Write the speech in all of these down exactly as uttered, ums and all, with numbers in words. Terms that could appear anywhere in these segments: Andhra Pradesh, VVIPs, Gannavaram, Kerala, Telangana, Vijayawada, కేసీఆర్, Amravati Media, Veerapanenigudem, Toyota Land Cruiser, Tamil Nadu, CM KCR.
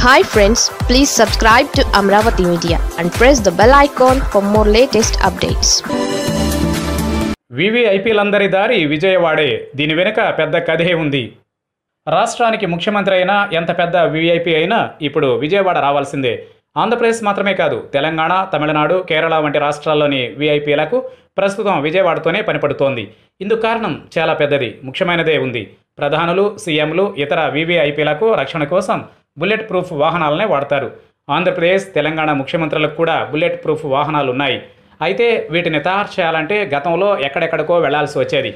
Hi friends, please subscribe to Amravati Media and press the bell icon for more latest updates. V V I P Landari Dari, Vijayawada, Dini Venaka, Pedda Kadehe Undi. Rastraniki Mukhyamantra Aina, Enta Pedda V V I P Aina, Ipudu, Vijayawada Ravalsinde. Andhra Pradesh Matrame Kadu, Telangana, Tamil Nadu, Kerala Vanti Rastraloni, V I P Laku, Prastutam, Vijayawada Panipadutondi. Indu Karanam, Chala Peddadi, Mukhyamanade Undi. Pradhanulu, C M lu, Itara V V I P Laku, Rakshana Kosam. Bullet proof వాహనాలనే వాడతారు. ఆంధ్రప్రదేశ్ తెలంగాణ ముఖ్యమంత్రులకు కూడా bullet proof వాహనాలు ఉన్నాయి. అయితే వీటిని తయారు చేయాలంటే గతంలో ఎక్కడెక్కడికో వెళ్లాల్సి వచ్చేది.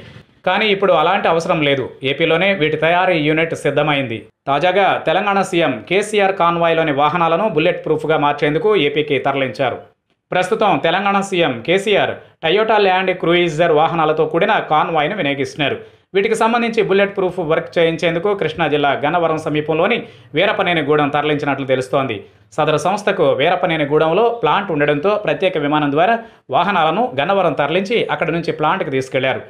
కానీ ఇప్పుడు అలాంటి అవసరం లేదు. ఏపీలోనే వీటి తయారీ యూనిట్ సిద్ధమైంది. తాజాగా తెలంగాణ సీఎం కేసీఆర్ కాన్వాయ్లోని వాహనాలను బుల్లెట్ ప్రూఫ్గా మార్చేందుకు ఏపీకి తరలించారు. ప్రస్తుతం Telangana CM కేసీఆర్ Toyota Land Cruiser వాహనాలతో కూడిన కాన్వాయ్ను వినియోగిస్తున్నారు. వీటికి సంబంధించి బుల్లెట్ ప్రూఫ్ వర్క్ చేయించేందుకు కృష్ణా జిల్లా గన్నవరం సమీపంలోని వీరపనేనిగూడెం తరలించినట్లు తెలుస్తోంది. సదరు సంస్థకు వీరపనేనిగూడెంలో ప్లాంట్ ఉండడంతో ప్రత్యేక విమానం ద్వారా వాహనాలను గన్నవరం తరలించి అక్కడి నుంచి ప్లాంట్కి తీసుకెళ్లారు.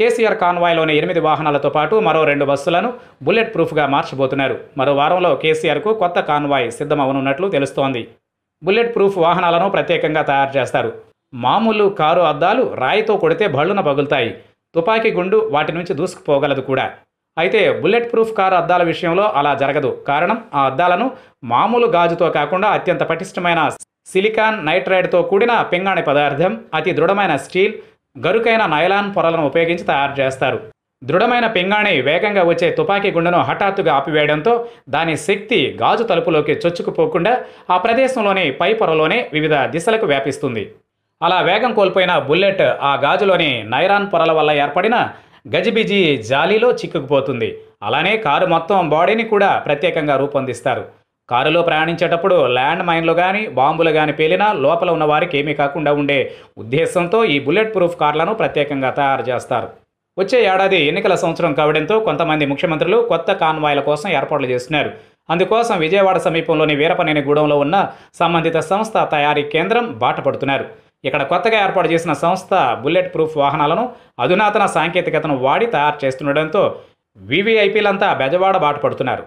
కేసీఆర్ కాన్వాయ్లోని ఎనిమిది వాహనాలతో పాటు మరో రెండు బస్సులను బుల్లెట్ ప్రూఫ్గా మార్చబోతున్నారు. మరో వారంలో కేసీఆర్కు కొత్త కాన్వాయ్ సిద్ధమవనున్నట్లు తెలుస్తోంది. బుల్లెట్ ప్రూఫ్ వాహనాలను ప్రత్యేకంగా తయారు చేస్తారు. మామూలు కారు అద్దాలు రాయితో కొడితే భళ్ళున పగులుతాయి. తుపాకీ గుండు వాటి నుంచి దూసుకుపోగలదు కూడా. అయితే బుల్లెట్ ప్రూఫ్ కారు అద్దాల విషయంలో అలా జరగదు. కారణం, ఆ అద్దాలను మామూలు గాజుతో కాకుండా అత్యంత పటిష్టమైన సిలికాన్ నైట్రైడ్తో కూడిన పింగాణి పదార్థం, అతి దృఢమైన స్టీల్, గరుకైన నైలాన్ పొరలను ఉపయోగించి తయారు చేస్తారు. దృఢమైన పింగాణి వేగంగా వచ్చే తుపాకీ గుండును హఠాత్తుగా ఆపివేయడంతో దాని శక్తి గాజు తలుపులోకి చొచ్చుకుపోకుండా ఆ ప్రదేశంలోని పై పొరలోనే వివిధ దిశలకు వ్యాపిస్తుంది. అలా వేగం కోల్పోయిన బుల్లెట్ ఆ గాజులోని నైరాన్ పొరల వల్ల ఏర్పడిన గజిబిజి జాలీలో చిక్కుకుపోతుంది. అలానే కారు మొత్తం బాడీని కూడా ప్రత్యేకంగా రూపొందిస్తారు. కారులో ప్రయాణించేటప్పుడు ల్యాండ్ మైన్లు కానీ బాంబులు కానీ పేలినా లోపల ఉన్న వారికి ఏమీ కాకుండా ఉండే ఉద్దేశంతో ఈ బుల్లెట్ ప్రూఫ్ కార్లను ప్రత్యేకంగా తయారు చేస్తారు. వచ్చే ఏడాది ఎన్నికల సంవత్సరం కావడంతో కొంతమంది ముఖ్యమంత్రులు కొత్త కాన్వాయ్ల కోసం ఏర్పాట్లు చేస్తున్నారు. అందుకోసం విజయవాడ సమీపంలోని వీరపనేనిగూడెంలో ఉన్న సంబంధిత సంస్థ తయారీ కేంద్రం బాటపడుతున్నారు. ఇక్కడ కొత్తగా ఏర్పాటు చేసిన సంస్థ బుల్లెట్ ప్రూఫ్ వాహనాలను అధునాతన సాంకేతికతను వాడి తయారు చేస్తుండడంతో వీవీఐపీలంతా బెజవాడ బాటపడుతున్నారు.